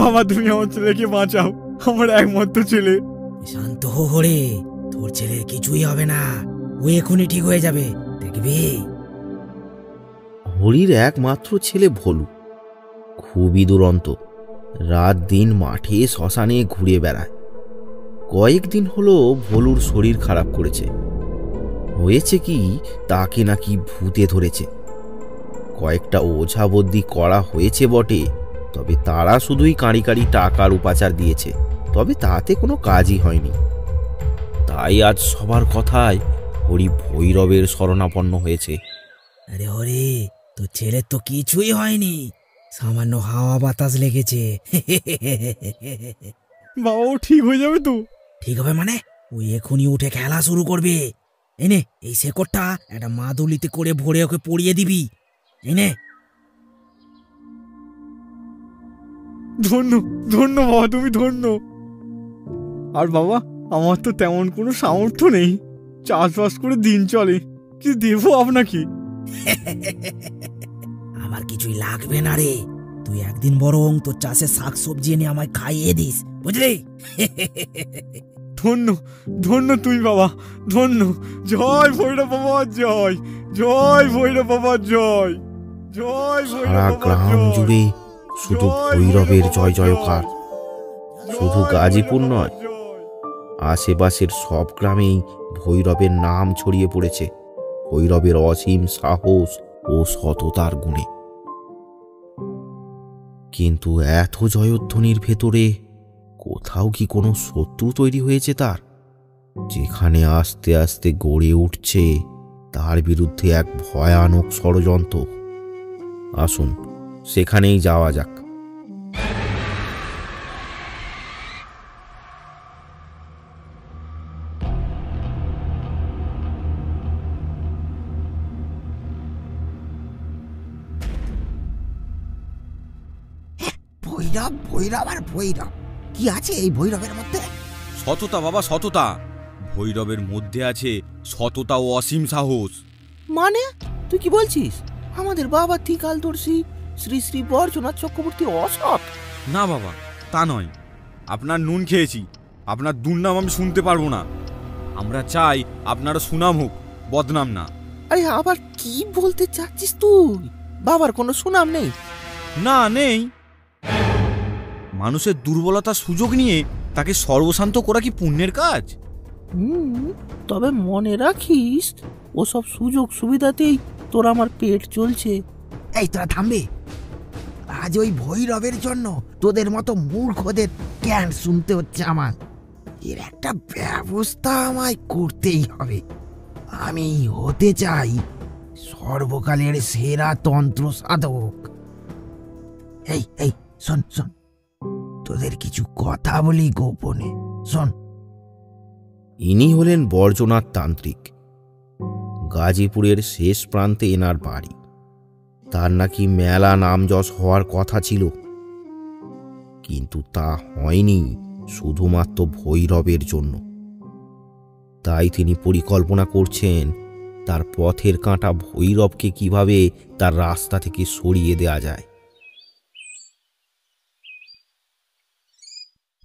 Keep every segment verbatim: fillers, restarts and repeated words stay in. বাবা, তুমি আমার ছেলেকে বাঁচাও, আমার একমাত্র ছেলে। শান্ত হো হরে, তোর ছেলের কিছুই হবে না, ও এখনই ঠিক হয়ে যাবে, দেখবি। হরির একমাত্র ছেলে ভোলু খুবই দুরন্ত, রাত দিন মাঠে শ্মশানে ঘুরে বেড়ায়। কয়েকদিন হলো ভোলুর শরীর খারাপ করেছে, হয়েছে কি তাকে নাকি ভূতে ধরেছে। কয়েকটা ওঝাবদ্দি করা হয়েছে বটে, তবে তারা শুধুই কাঁড়ি কাঁড়ি টাকার উপাচার দিয়েছে, তবে তাতে কোনো কাজই হয়নি। তাই আজ সবার কথায় হরি ভৈরবের শরণাপন্ন হয়েছে। আরে হরি, তোর ছেলের তো কিছুই হয়নি, সামান্য হাওয়া বাতাস লেগেছে। বাবা, ও ঠিক হয়ে যাবে তো? ঠিক হবে মানে? ও এখনই উঠে খেলা শুরু করবে। এনে এই শেকড়টা একটা মাদুলিতে করে ভরে ওকে পড়িয়ে দিবি। এনে ধন্য ধন্য বাবা, তুমি ধন্য। আর বাবা, আমার তো তেমন কোনো সামর্থ্য নেই, চাষবাস করে দিন চলে, কি দেব আপনাকে? আমার কিছুই লাগবে না রে, তুই একদিন বরং তোর চাষে শাক সবজি এনে আমায় খাইয়ে দিস, বুঝলি? ধন্য ধন্য তুই বাবা, ধন্য। জয় ভৈরব বাবা, জয় জয় ভৈরব বাবা, জয় জয় ভৈরব। গ্রাম জুড়ে শুধু ভৈরবের জয় জয়কার। শুধু গাজীপুর নয়, আশেপাশের সব গ্রামেই ভৈরবের নাম ছড়িয়ে পড়েছে, ভৈরবের অসীম সাহস ও সততার গুণে। কিন্তু এত জয়ধ্বনির ভেতরে কোথাও কি কোনো শত্রু তৈরি হয়েছে তার, যেখানে আস্তে আস্তে গড়ে উঠছে তার বিরুদ্ধে এক ভয়ানক ষড়যন্ত্র? আসুন সেখানেই যাওয়া যাক। ভৈরব ভৈরব আর ভৈরব, কি আছে এই ভৈরবের মধ্যে? সততা বাবা, সততা। ভৈরবের মধ্যে আছে সততা ও অসীম সাহস। মানে তুই কি বলছিস? আমাদের বাবা থিকালদর্শী শ্রী শ্রী বরজনাথ চক্রবর্তী অসৎ? না বাবা, তা নয়। আপনার নুন খেয়েছি, আপনার দুর্নাম আমি শুনতে পারবো না। আমরা চাই আপনারা সুনাম হোক, বদনাম না। আরে আবার কি বলতে চাচ্ছিস তুই? বাবার কোনো সুনাম নেই? না, নেই। মানুষের দুর্বলতার সুযোগ নিয়ে তাকে সর্বশান্ত করা কি পুণ্যের কাজ? হুম, তবে মনে রাখিস ওসব সুযোগ সুবিধাতেই তোর আমার পেট চলছে। এই তোরা থামবে, আজ ওই ভৈরবের জন্য তোদের মতো মূর্খদের জ্ঞান শুনতে হচ্ছে আমার। এর একটা ব্যবস্থা আমায় করতেই হবে। আমি হতে চাই সর্বকালের সেরা তন্ত্র সাধক। এই এই শোন শোন, তোদের কিছু কথা বলি গোপনে, শোন। ইনি হলেন বর্জনাথ তান্ত্রিক। গাজীপুরের শেষ প্রান্তে এনার বাড়ি। তার নাকি মেলা নাম যশ হওয়ার কথা ছিল, কিন্তু তা হয়নি শুধুমাত্র ভৈরবের জন্য। তাই তিনি পরিকল্পনা করছেন তার পথের কাঁটা ভৈরবকে কিভাবে তার রাস্তা থেকে সরিয়ে দেয়া যায়।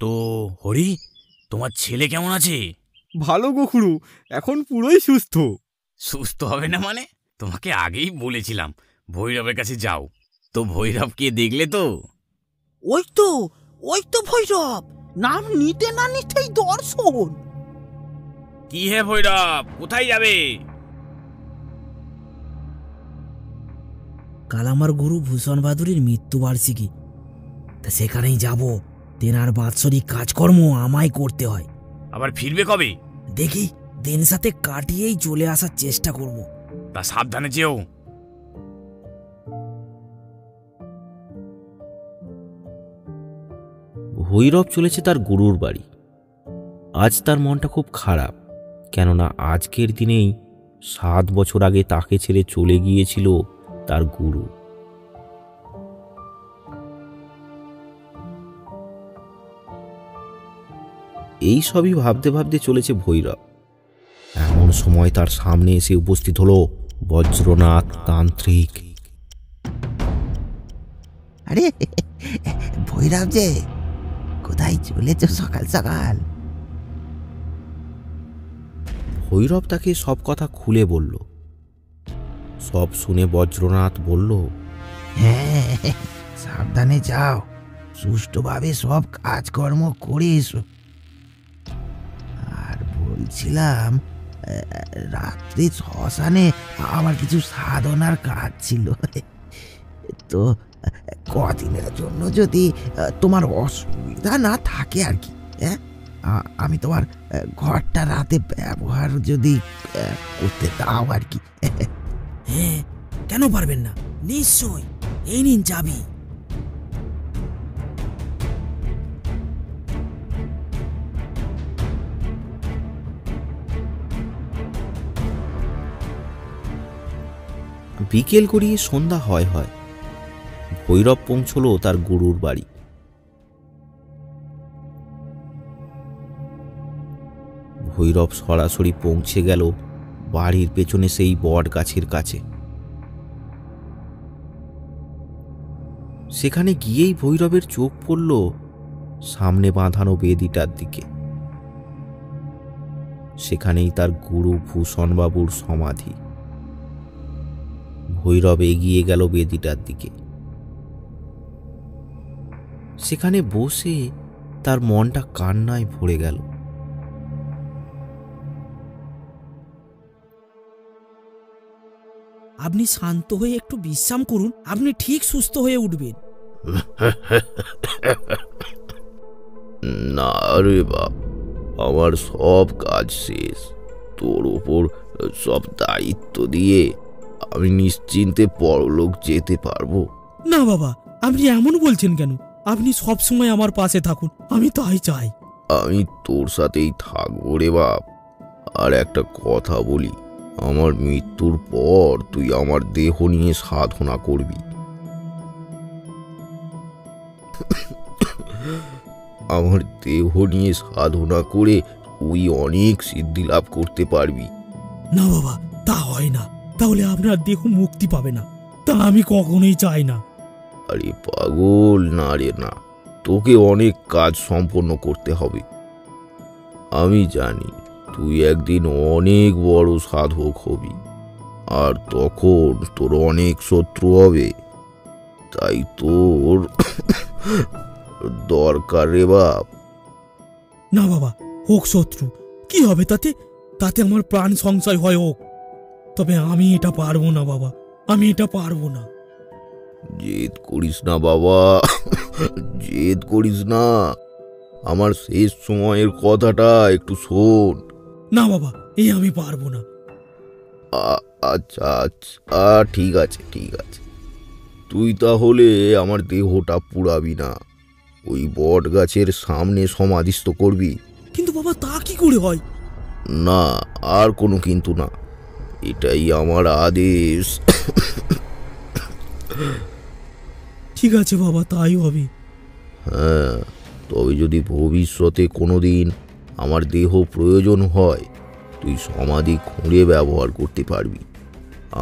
তো হরি, তোমার ছেলে কেমন আছে? ভালো গো খুড়ো, এখন পুরোই সুস্থ। সুস্থ হবে না মানে? তোমাকে আগেই বলেছিলাম ভৈরবের কাছে যাও। তো ভৈরবকে দেখলে তো? ওই তো ওই তো ভৈরব, নাম নিতে না নিতেই দর্শন। কি হে ভৈরব, কোথায় যাবে? কাল আমার গুরু ভূষণ বাহাদুরের মৃত্যুবার্ষিকী, তা সেখানেই যাব। তেনার বাৎসরিক কাজকর্ম আমায় করতে হয়। আবার ফিরবে কবে? দেখি, দিন সাথে কাটিয়েই চলে আসার চেষ্টা করব। তা সাবধানে যেও। ভৈরব চলেছে তার গুরুর বাড়ি। আজ তার মনটা খুব খারাপ, কেননা আজকের দিনেই সাত বছর আগে তাকে ছেড়ে চলে গিয়েছিল তার গুরু। এই সবই ভাবতে ভাবতে চলেছে ভৈরব। এমন সময় তার সামনে এসে উপস্থিত হলো বজ্রনাথ তান্ত্রিক। আরে ভৈরব যে কোথায় চলেছ সকাল সকাল? ভৈরব তাকে সব কথা খুলে বলল। সব শুনে বজ্রনাথ বলল, হ্যাঁ সাবধানে যাও, সুষ্ঠুভাবে সব কাজকর্ম করে এসো। আর বলছিলাম, রাত্রে শ্মশানে আমার কিছু সাধনার কাজ ছিল, তো কদিনের জন্য যদি তোমার অসুবিধা না থাকে আর কি, হ্যাঁ আমি তোমার ঘরটা রাতে ব্যবহার যদি করতে দাও আর কি। হ্যাঁ কেন পারবেন না, নিশ্চয়, এই নিন চাবি। বিকেল গড়িয়ে সন্ধ্যা হয় হয় ভৈরব পৌঁছল তার গুরুর বাড়ি। ভৈরব সরাসরি পৌঁছে গেল বাড়ির পেছনে সেই বট গাছের কাছে। সেখানে গিয়েই ভৈরবের চোখ পড়ল সামনে বাঁধানো বেদিটার দিকে। সেখানেই তার গুরু ভূষণবাবুর সমাধি। ভৈরব এগিয়ে গেল বেদিটার দিকে। সেখানে বসে তার মনটা কান্নায় ভরে গেল। আপনি শান্ত হয়ে একটু বিশ্রাম করুন, আপনি ঠিক সুস্থ হয়ে উঠবেন। না রে বাপ, আমার সব কাজ শেষ। তোর ওপর সব দায়িত্ব দিয়ে আমি নিশ্চিন্তে পরলোক যেতে পারবো না। বাবা আপনি এমন বলছেন কেন? আপনি সব সময় আমার পাশে থাকুন, আমি তাই চাই। আমি তোর সাথেই থাকবো রে বাপ। আর একটা কথা বলি, আমার মৃত্যুর পর তুই আমার দেহ নিয়ে সাধনা করবি। আমার দেহ নিয়ে সাধনা করে তুই অনেক সিদ্ধি লাভ করতে পারবি। না বাবা তা হয় না, তাহলে আপনার দেহ মুক্তি পাবে না, তা আমি কখনোই চাই না। আরে পাগল, না রে না, তোকে অনেক কাজ সম্পন্ন করতে হবে। আমি জানি তুই একদিন অনেক বড় সাধক হবি, আর তখন তোর অনেক শত্রু হবে। তাই তোর দরকার রে বাপ। না বাবা, হোক শত্রু, কি হবে তাতে, তাতে আমার প্রাণ সংশয় হয় হোক, তবে আমি এটা পারবো না বাবা, আমি এটা পারবো না। জেদ করিস না বাবা, জেদ করিস না। আমার শেষ সময়ের কথাটা একটু শোন। না বাবা, এই আমি পারবো না। আচ্ছা আচ্ছা ঠিক আছে ঠিক আছে, তুই তাহলে আমার দেহটা পুড়াবি না, ওই বট গাছের সামনে সমাধিস্থ করবি। কিন্তু বাবা তা কি করে হয়? না আর কোনো কিন্তু না, এটাই আমার আদেশ। ঠিক আছে বাবা, তাই হবে। হ্যাঁ, তবে যদি ভবিষ্যতে কোনোদিন আমার দেহ প্রয়োজন হয়, তুই সমাধি খুঁড়ে ব্যবহার করতে পারবি।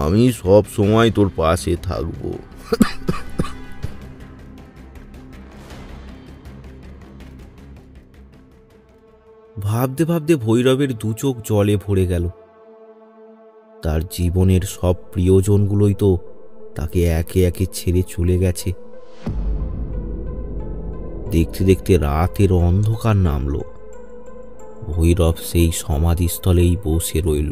আমি সব সময় তোর পাশে থাকব। ভাবতে ভাবতে ভৈরবের দু চোখ জলে ভরে গেল। তার জীবনের সব প্রিয়জনগুলোই তো তাকে একে একে ছেড়ে চলে গেছে। দেখতে দেখতে রাতের অন্ধকার নামল। ভৈরব সেই সমাধিস্থলেই বসে রইল।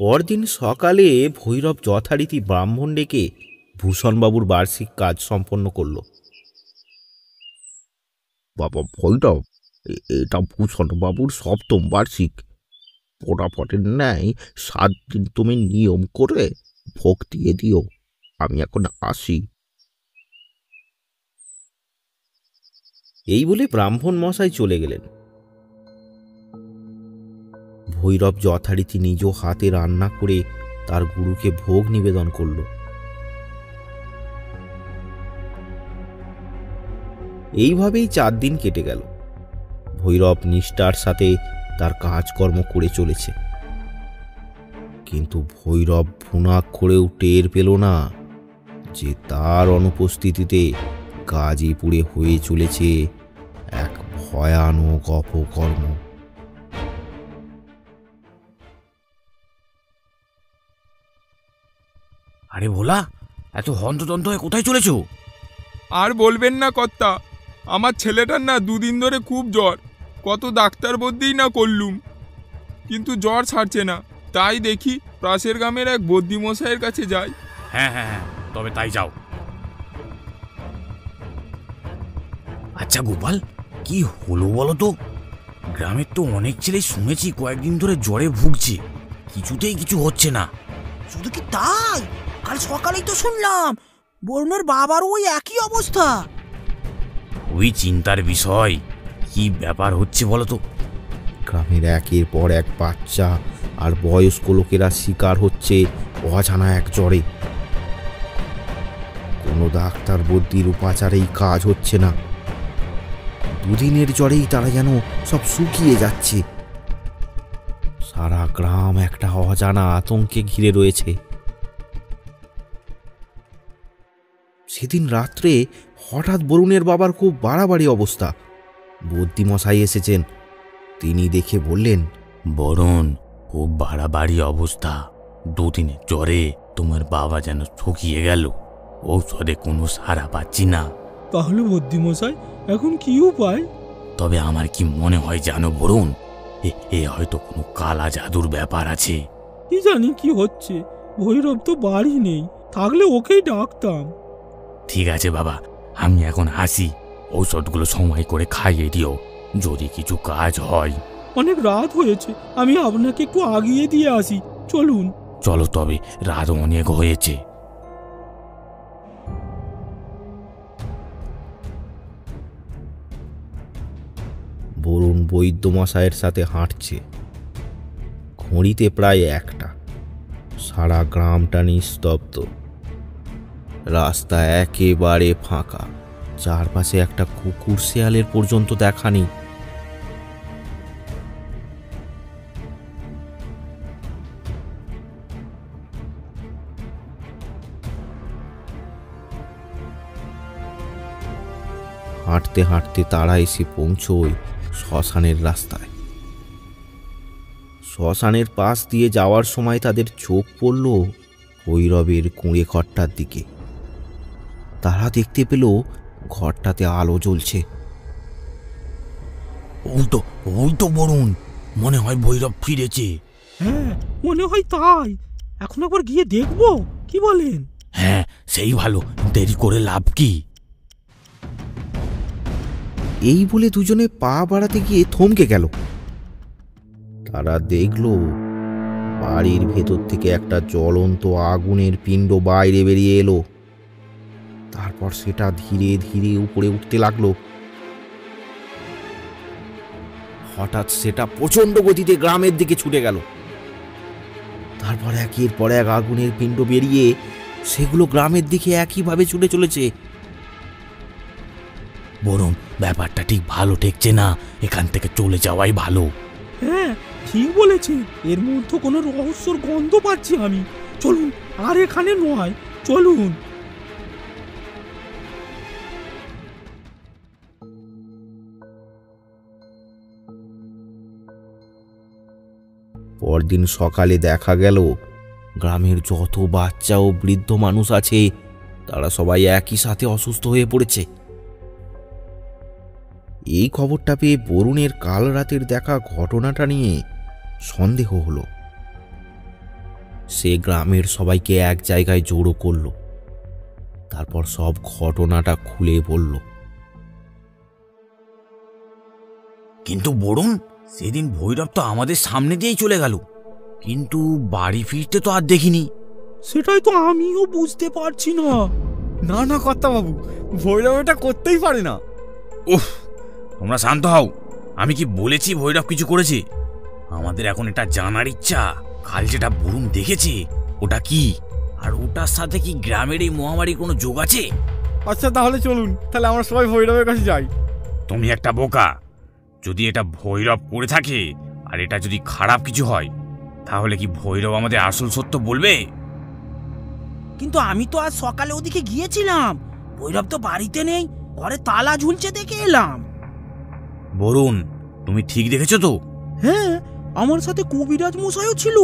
পরদিন সকালে ভৈরব যথারীতি ব্রাহ্মণ ডেকে ভূষণবাবুর বার্ষিক কাজ সম্পন্ন করল। বাবা ভৈরব, এটা ভূষণবাবুর সপ্তম বার্ষিক। পোড়াপটের ন্যায় সাত দিন তুমি নিয়ম করে ভোগ দিয়ে দিও। আমি এখন আসি। এই বলে ব্রাহ্মণ মশাই চলে গেলেন। ভৈরব যথারীতি নিজ হাতে রান্না করে তার গুরুকে ভোগ নিবেদন করল। এইভাবেই চার দিন কেটে গেল। ভৈরব নিষ্ঠার সাথে তার কাজকর্ম করে চলেছে। কিন্তু ভৈরব ভুনাক করেও টের পেল না যে তার অনুপস্থিতিতে গাজীপুরে হয়ে চলেছে এক ভয়ানক অপকর্ম। আরে ভোলা, এত হন্তদন্ত হয়ে কোথায় চলেছ? আর বলবেন না কর্তা, আমার ছেলেটার না দুদিন ধরে খুব জ্বর। কত ডাক্তার বদ্যিই না করলুম, কিন্তু জ্বর ছাড়ছে না। তাই দেখি পাশের গ্রামের এক বদ্যি মশাইয়ের কাছে যাই। হ্যাঁ হ্যাঁ হ্যাঁ, তবে তাই যাও। আচ্ছা গোপাল, কি হলো বলো তো? গ্রামের তো অনেক ছেলে শুনেছি কয়েকদিন ধরে জ্বরে ভুগছে, কিছুতেই কিছু হচ্ছে না। শুধু কি তাই? কাল সকালেই তো শুনলাম বরুণের বাবার ওই একই অবস্থা। ওই চিন্তার বিষয়, কি ব্যাপার হচ্ছে বলো তো? গ্রামের একের পর এক বাচ্চা আর বয়স্ক লোকেরা শিকার হচ্ছে অজানা এক জ্বরে। কোনো ডাক্তার বদ্যির উপাচারেই কাজ হচ্ছে না। দুদিনের জ্বরেই তারা যেন সব শুকিয়ে যাচ্ছে। সারা গ্রাম একটা অজানা আতঙ্কে ঘিরে রয়েছে। সেদিন রাত্রে হঠাৎ বরুণের বাবার খুব বাড়াবাড়ি অবস্থা। বদ্যিমশাই এসেছেন। তিনি দেখে বললেন, বরুণ, খুব বাড়াবাড়ি অবস্থা। দুদিনের জ্বরে তোমার বাবা যেন শুকিয়ে গেল, ঔষধে কোনো সাড়া পাচ্ছি না। তাহলে বদ্যিমশাই এখন কি উপায়? তবে আমার কি মনে হয় জানো বরুণ, এ হয়তো কোনো কালা জাদুর ব্যাপার আছে। কি জানি কি হচ্ছে। ভৈরব তো বাড়ি নেই, থাকলে ওকেই ডাকতাম। ঠিক আছে বাবা, আমি এখন আসি। ঔষধগুলো সময় করে খাইয়ে দিও, যদি কিছু কাজ হয়। অনেক রাত হয়েছে, আমি আপনাকে একটু আগিয়ে দিয়ে আসি, চলুন। চলো তবে, রাত অনেক হয়েছে। বরুণ বৈদ্যমশায়ের সাথে হাঁটছে। ঘড়িতে প্রায় একটা। সারা গ্রামটা নিস্তব্ধ, রাস্তা একেবারে ফাঁকা। চারপাশে একটা কুকুর শেয়ালের পর্যন্ত দেখা নেই। হাঁটতে হাঁটতে তারা এসে পৌঁছয় শ্মশানের রাস্তায়। শ্মশানের পাশ দিয়ে যাওয়ার সময় তাদের চোখ পড়ল ভৈরবের কুঁড়ে ঘরটার দিকে। তারা দেখতে পেল ঘরটাতে আলো জ্বলছে। উল্টো উল্টো বরুণ, মনে হয় ভৈরব ফিরেছে। হ্যাঁ মনে হয় তাই। এখন একবার গিয়ে দেখবো, কি বলেন? হ্যাঁ সেই ভালো, দেরি করে লাভ কি। এই বলে দুজনে পা বাড়াতে গিয়ে থমকে গেল। তারা দেখল বাড়ির ভেতর থেকে একটা জ্বলন্ত আগুনের পিণ্ড বাইরে বেরিয়ে এলো। তারপর সেটা ধীরে ধীরে উপরে উঠতে লাগলো। হঠাৎ সেটা প্রচণ্ড গতিতে গ্রামের দিকে ছুটে গেল। তারপর একের পর এক আগুনের পিণ্ড বেরিয়ে সেগুলো গ্রামের দিকে একইভাবে ছুটে চলেছে। বরং ব্যাপারটা ঠিক ভালো ঠেকছে না, এখান থেকে চলে যাওয়াই ভালো। হ্যাঁ ঠিক বলেছে, এর মধ্যে কোনো রহস্যর গন্ধ পাচ্ছি আমি। চলুন, আর এখানে নয়, চলুন। পরদিন সকালে দেখা গেল গ্রামের যত বাচ্চা ও বৃদ্ধ মানুষ আছে তারা সবাই একই সাথে অসুস্থ হয়ে পড়েছে। এই খবরটা পেয়ে বরুণের কাল রাতের দেখা ঘটনাটা নিয়ে সন্দেহ হলো। সে গ্রামের সবাইকে এক জায়গায় জড়ো করল, তারপর সব ঘটনাটা খুলে বলল। কিন্তু বরুণ, সেদিন ভৈরব তো আমাদের সামনে দিয়েই চলে গেল, কিন্তু বাড়ি ফিরতে তো আর দেখিনি। সেটাই তো আমিও বুঝতে পারছি না। না না কর্তা বাবু, ভৈরব এটা করতেই পারে না। ওহ, তোমরা শান্ত হও। আমি কি বলেছি ভৈরব কিছু করেছে? আমাদের এখন এটা জানার ইচ্ছা, কাল যেটা বরুণ দেখেছে ওটা কি, আর ওটার সাথে কি গ্রামের এই মহামারীর কোনো যোগ আছে? আচ্ছা তাহলে চলুন, তাহলে আমরা সবাই ভৈরবের কাছে যাই। তুমি একটা বোকা। যদি এটা ভৈরব করে থাকে আর এটা যদি খারাপ কিছু হয়, তাহলে কি ভৈরব আমাদের আসল সত্য বলবে? কিন্তু আমি তো আজ সকালে ওদিকে গিয়েছিলাম, ভৈরব তো বাড়িতে নেই, ঘরে তালা ঝুলছে দেখে এলাম। বরুণ, তুমি ঠিক দেখেছো তো? হ্যাঁ, আমার সাথে কবিরাজ মশাইও ছিল।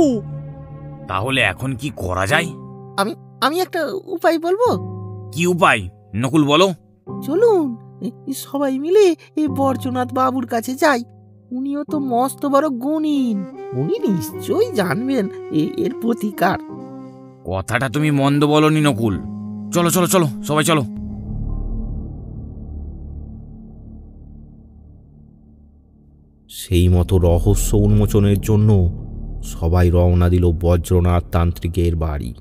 তাহলে এখন কি করা যায়? আমি আমি একটা উপায় বলবো। কি উপায় নকুল, বলো। চলুন সবাই মিলে এই বর্জনাথ বাবুর কাছে যাই, উনিও তো মস্ত বড় গুণীন, উনি নিশ্চয়ই জানবেন এর প্রতিকার। কথাটা তুমি মন্দ বলনি নকুল, চলো চলো চলো সবাই চলো। সেই মতো রহস্য উন্মোচনের জন্য সবাই রওনা দিল বজ্রনাথ তান্ত্রিকের বাড়ি।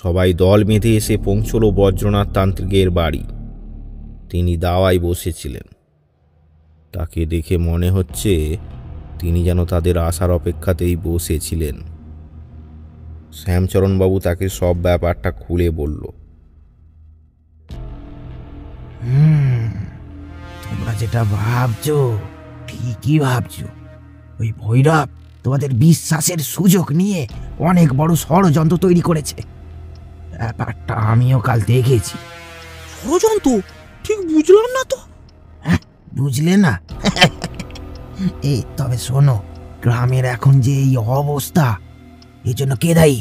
সবাই দল বেঁধে এসে পৌঁছল বজ্রনাথ তান্ত্রিকের বাড়ি। তিনি দাওয়ায় বসেছিলেন। তাকে দেখে মনে হচ্ছে তিনি যেন তাদের আসার অপেক্ষাতেই বসেছিলেন। শ্যামচরণবাবু তাকে সব ব্যাপারটা খুলে বলল। হুম তোমরা যেটা ভাবছো ঠিকই ভাবছো, ওই ভৈরব তোমাদের বিশ্বাসের সুযোগ নিয়ে অনেক বড় ষড়যন্ত্র তৈরি করেছে। ব্যাপারটা আমিও কাল দেখেছি। ষড়যন্ত্র ঠিক বুঝলাম না তো। বুঝলে না? এই তবে শোনো, গ্রামের এখন যে এই অবস্থা, এর জন্য কে দায়ী?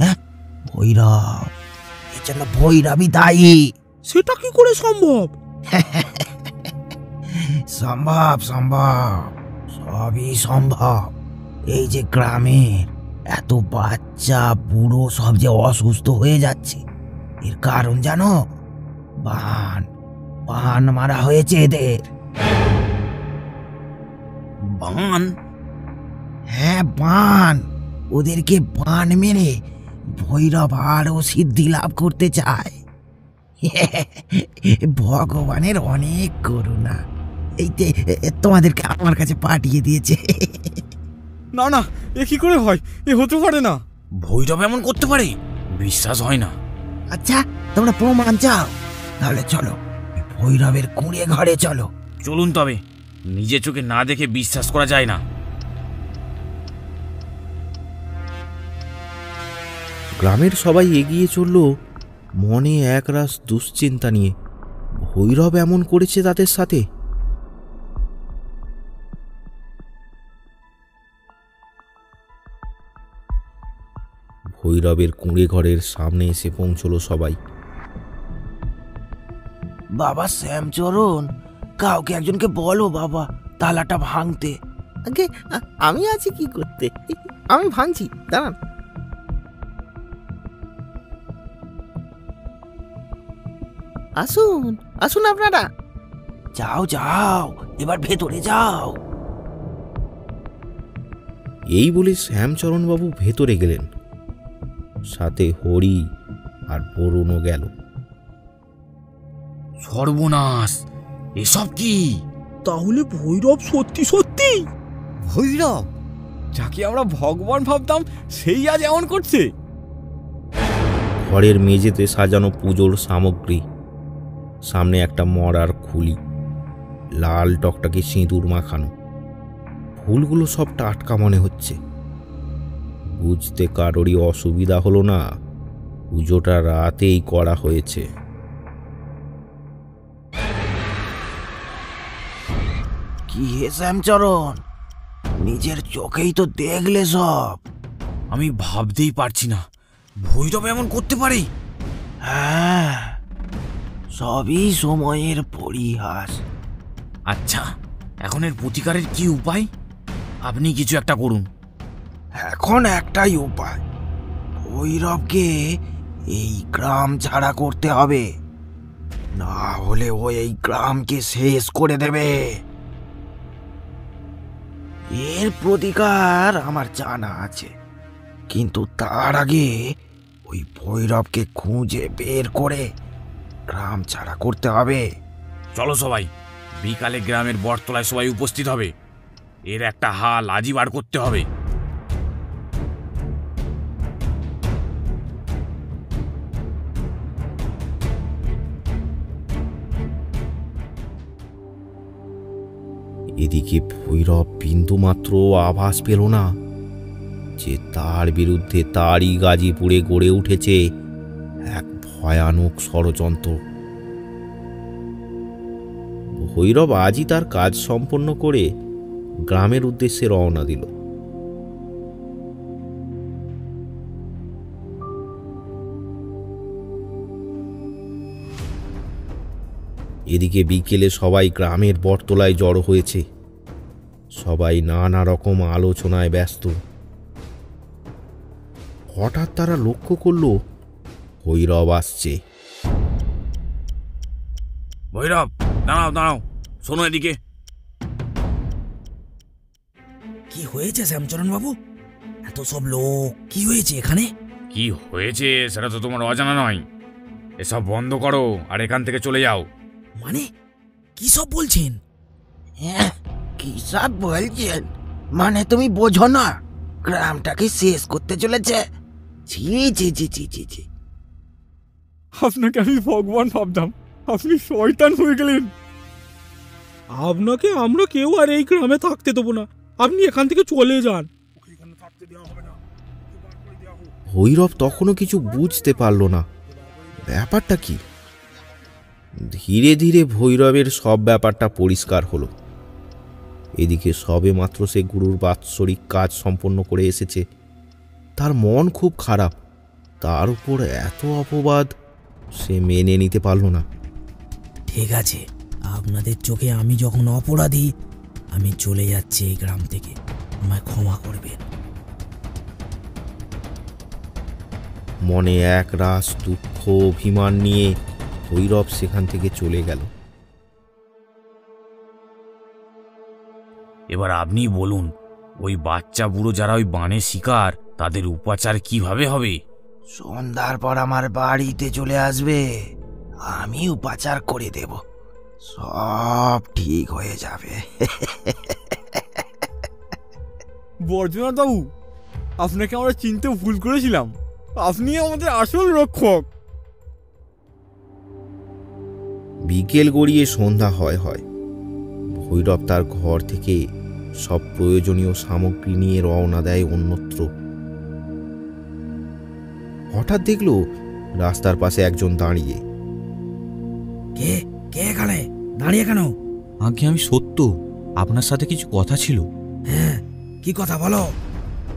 হ্যাঁ, ভৈরব। এর জন্য ভৈরবই দায়ী। সেটা কি করে সম্ভব? সম্ভব সম্ভব সবই সম্ভব। এই যে গ্রামের এত বাচ্চা বুড়ো সব যে অসুস্থ হয়ে যাচ্ছে, এর কারণ জানো? বান বান মারা হয়েছে এদের। বান? হ্যাঁ বান। ওদেরকে বান মেরে ভৈরব আরও সিদ্ধি লাভ করতে চায়। ভগবানের অনেক করুণা, এই তোমাদেরকে আমার কাছে পাঠিয়ে দিয়েছে। না না, এ কি করে হয়? এ হতে পারে না। ভৈরব এমন করতে পারে? বিশ্বাস হয় না। আচ্ছা তোমরা প্রমাণ চাও? তাহলে চলো ভৈরবের কুঁড়ে ঘরে চলো। চলুন তবে, নিজে চোখে না দেখে বিশ্বাস করা যায় না। গ্রামের সবাই এগিয়ে চলল মনে একরাশ দুশ্চিন্তা নিয়ে। ভৈরব এমন করেছে তাদের সাথে। ভৈরবের কুঁড়ে ঘরের সামনে এসে পৌঁছলো সবাই। বাবা শ্যামচরণ, কাউকে একজনকে বলো বাবা তালাটা ভাঙতে। আগে আমি আছি কি করতে, আমি ভাঙছি, দাঁড়ান। আসুন আসুন আপনারা, যাও যাও এবার ভেতরে যাও। এই বলে শ্যামচরণবাবু ভেতরে গেলেন, সাথে হরি আর বরুণও গেল। সর্বনাশ, এসব কি? তাহলে ভৈরব সত্যি সত্যি ভৈরব, যাকে আমরা ভগবান ভাবতাম, সেই আজ এমন করছে। ঘরের মেঝেতে সাজানো পুজোর সামগ্রী, সামনে একটা মরার খুলি, লাল টকটাকে সিঁদুর মাখানো, ফুলগুলো সব টাটকা মনে হচ্ছে। বুঝতে কারোরই অসুবিধা হলো না, পুজোটা রাতেই করা হয়েছে। কি হে শ্যামচরণ, নিজের চোখেই তো দেখলে সব। আমি ভাবতেই পারছি না ভৈরব এমন করতে পারে। হ্যাঁ, সবই সময়ের পরিহাস। আচ্ছা এখন এর প্রতিকারের কি উপায়? আপনি কিছু একটা করুন। এখন একটাই উপায়, ভৈরবকে এই গ্রাম ছাড়া করতে হবে, না হলে ও এই গ্রামকে শেষ করে দেবে। এর প্রতিকার আমার জানা আছে, কিন্তু তার আগে ওই ভৈরবকে খুঁজে বের করে গ্রাম ছাড়া করতে হবে। চলো সবাই, বিকালে গ্রামের বটতলায় সবাই উপস্থিত হবে, এর একটা হাল আজই বার করতে হবে। এদিকে ভৈরব বিন্দুমাত্র আভাস পেল না যে তার বিরুদ্ধে তারই গাজীপুরে গড়ে উঠেছে এক ভয়ানক ষড়যন্ত্র। ভৈরব আজই তার কাজ সম্পন্ন করে গ্রামের উদ্দেশ্যে রওনা দিল। এদিকে বিকেলে সবাই গ্রামের বটতলায় জড়ো হয়েছে। সবাই নানা রকম আলোচনায় ব্যস্ত। হঠাৎ তারা লক্ষ্য করল ভৈরব আসছে। ভৈরব, দাঁড়াও দাঁড়াও, শোনো এদিকে। কি হয়েছে শ্যামচরণ বাবু? এত সব লোক, কি হয়েছে এখানে? কি হয়েছে সেটা তো তোমার অজানা নয়। এসব বন্ধ করো আর এখান থেকে চলে যাও। মানে কি সব বলছেন? হ্যাঁ, কি সব বলছেন মানে তুমি বোঝো না? গ্রামটাকে শেষ করতে চলেছে। জি জি জি জি জি জি আপনাকে আমি ভগবান ভাবতাম, আপনি শয়তান হয়ে গেলেন। আপনাকে আমরা কেউ আর এই গ্রামে থাকতে দেবো না, আপনি এখান থেকে চলে যান। ভৈরব তখনও কিছু বুঝতে পারল না ব্যাপারটা কি। ধীরে ধীরে ভৈরবের সব ব্যাপারটা পরিষ্কার হলো। এদিকে সবে মাত্র সে গুরুর বাৎসরিক কাজ সম্পন্ন করে এসেছে, তার মন খুব খারাপ। তার উপর এত অপবাদ সে মেনে নিতে পারল না। ঠিক আছে, আপনাদের চোখে আমি যখন অপরাধী, আমি চলে যাচ্ছি এই গ্রাম থেকে, আমায় ক্ষমা করবেন। মনে এক রাস দুঃখ অভিমান নিয়ে ভৈরব সেখান থেকে চলে গেল। এবার আপনি বলুন, ওই বাচ্চা বুড়ো যারা ওই বানের শিকার, তাদের উপাচার কিভাবে হবে? সন্ধ্যার পর আমার বাড়িতে চলে আসবে, আমি উপাচার করে দেব, সব ঠিক হয়ে যাবে। বর্জনাথ বাবু, আপনাকে আমরা চিনতে ভুল করেছিলাম, আপনি আমাদের আসল রক্ষক। বিকেল গড়িয়ে সন্ধ্যা হয় হয় ভৈরব তার ঘর থেকে সব প্রয়োজনীয় সামগ্রী নিয়ে রওনা দেয় অন্যত্র। হঠাৎ দেখল রাস্তার পাশে একজন দাঁড়িয়ে। কে কে এখানে দাঁড়িয়ে কেন? আগে আমি সত্য, আপনার সাথে কিছু কথা ছিল। হ্যাঁ, কি কথা বলো?